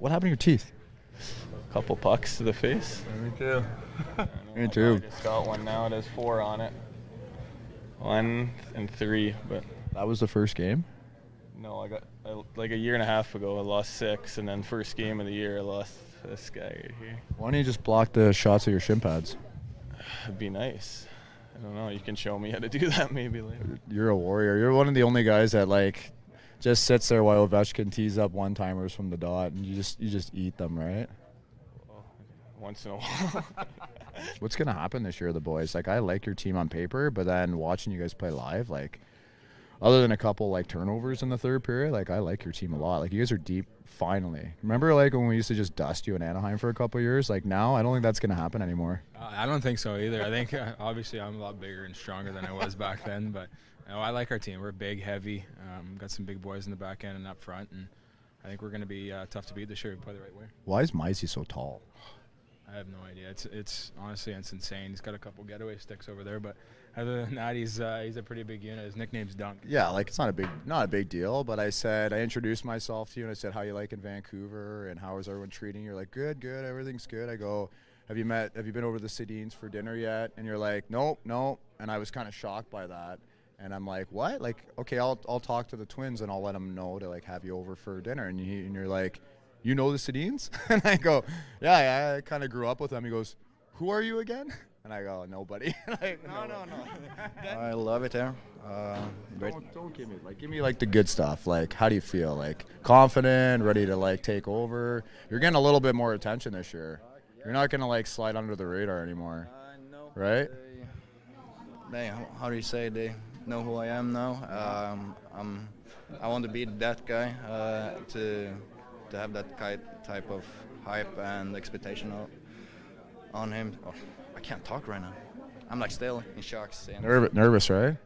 What happened to your teeth? A couple pucks to the face. Me too. Me too. I just got one now. It has 4 on it. 1 and 3, but. That was the first game? No, like a year and a half ago, I lost 6, and then first game of the year, I lost this guy right here. Why don't you just block the shots of your shin pads? It'd be nice. I don't know. You can show me how to do that maybe later. You're a warrior. You're one of the only guys that, like, just sits there while Ovechkin tees up one-timers from the dot, and you just eat them, right? Well, once in a while. What's going to happen this year with the boys? Like, I like your team on paper, but then watching you guys play live, like, other than a couple, like, turnovers in the third period, like, I like your team a lot. Like, you guys are deep, finally. Remember, like, when we used to just dust you in Anaheim for a couple years? Like, now, I don't think that's going to happen anymore. I don't think so either. I think, obviously, I'm a lot bigger and stronger than I was back then. But, you know, I like our team. We're big, heavy. Got some big boys in the back end and up front. And I think we're going to be tough to beat this year if we play the right way. Why is Micey so tall? I have no idea. It's honestly, it's insane. He's got a couple getaway sticks over there, but other than that, he's a pretty big unit. His nickname's Dunk. Yeah, like it's not a big deal. But I introduced myself to you and I said, "How you like in Vancouver and how is everyone treating you?" You're like, "Good, good, everything's good." I go, "Have you been over to the Sedins for dinner yet?" And you're like, "Nope." And I was kind of shocked by that. And I'm like, "What?" Like, okay, I'll talk to the twins and I'll let them know to like have you over for dinner. And you're like, "You know the Sedins?" And I go, yeah, I kind of grew up with them. He goes, "Who are you again?" And I go, "Nobody." Like, no. I love it there. Don't give me the good stuff. Like, how do you feel? Like, confident, ready to like take over? You're getting a little bit more attention this year. You're not gonna like slide under the radar anymore, right? They know who I am now. I want to be that guy to have that type of hype and expectation on him. Oh, I can't talk right now. I'm like still in shock. Nervous, right?